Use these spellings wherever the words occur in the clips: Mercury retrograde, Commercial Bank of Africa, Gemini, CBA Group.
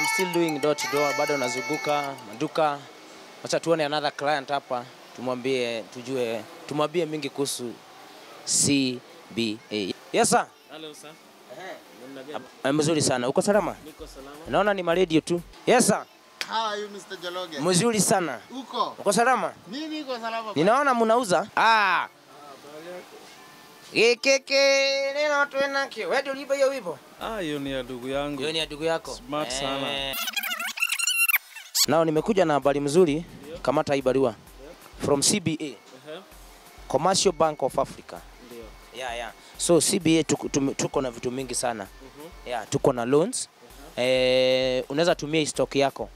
I'm still doing door to door, bado nazunguka maduka. Acha tuone another client hapa, tumwambie tujue, tumwambie mingi kuhusu CBA. Yes sir. Hello sir. Eh, mzuri sana. Uko salama? Niko salama. Naona ni radio tu. Yes sir. How are you Mr. Jaloge? Mzuri sana. Uko? Uko salama? Mimi niko salama. Ninaona mnauza? Ah. Keke, neno tuena kio. Wewe ulipa hiyo wipo? Ah, hiyo ni ya ndugu yangu. Hiyo ni ya ndugu yako. Smart sana. Nao nimekuja na habari mzuri kama taibarua. From CBA. Commercial Bank of Africa. Ndio. Yeah. So CBA tuko na vitu mingi sana. Yeah, tuko na loans. Unaweza tumia stock yako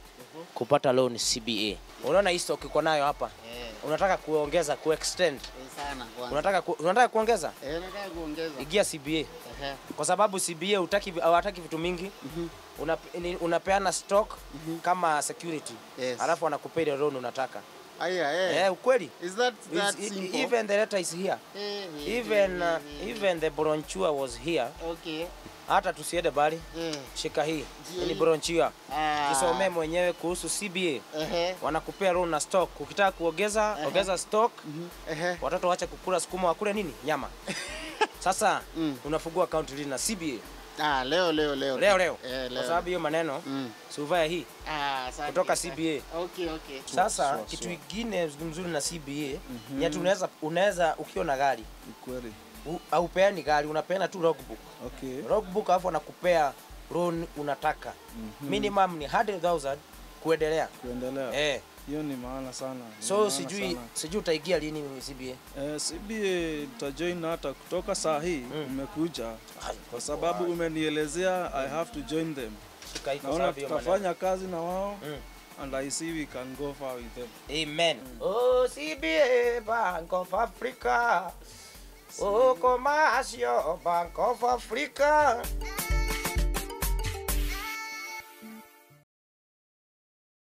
kupata loan CBA. Unaona hii stock iko nayo hapa. Unataka kuongeza, kuextend sana kwanza. Unataka kuongeza? Nataka kuongeza. Ingia CBA. Kwa sababu CBA hawataki vitu mingi. Unapeana stock kama security. Yes. Alafu wanakupea loan unataka. Ukweli. Is that simple? Even the letter is here. Even the bronchua was here. Okay. Hata tusiende bali. Shika hii. Ni bronchia. Kisome mwenyewe kuhusu CBA. Wanakupea loan na stock. Ukitaka kuongeza, ongeza stock. Watoto waache kukula sukuma, wakule nini? Nyama. Sasa unafungua account lini na CBA? Leo. Kwa sababu hiyo maneno suvaya hii. Kutoka CBA. Okay. Sasa kitu kingine mzuri na CBA, ni ati unaweza ukiona gari. Kweli. Au peani gari, unapeana tu logbook. Logbook hapo anakupea loan unataka. Minimum ni 100,000 kuendelea. Hiyo ni maana sana. So sijui utaigia lini CBA? CBA nitajoin hata kutoka saa hii umekuja kwa sababu umenielezea I have to join them. Naona tutafanya kazi na wao. And I see we can go far with them. Amen. Oh CBA Bank of Africa. Oh, Commercial Bank of Africa.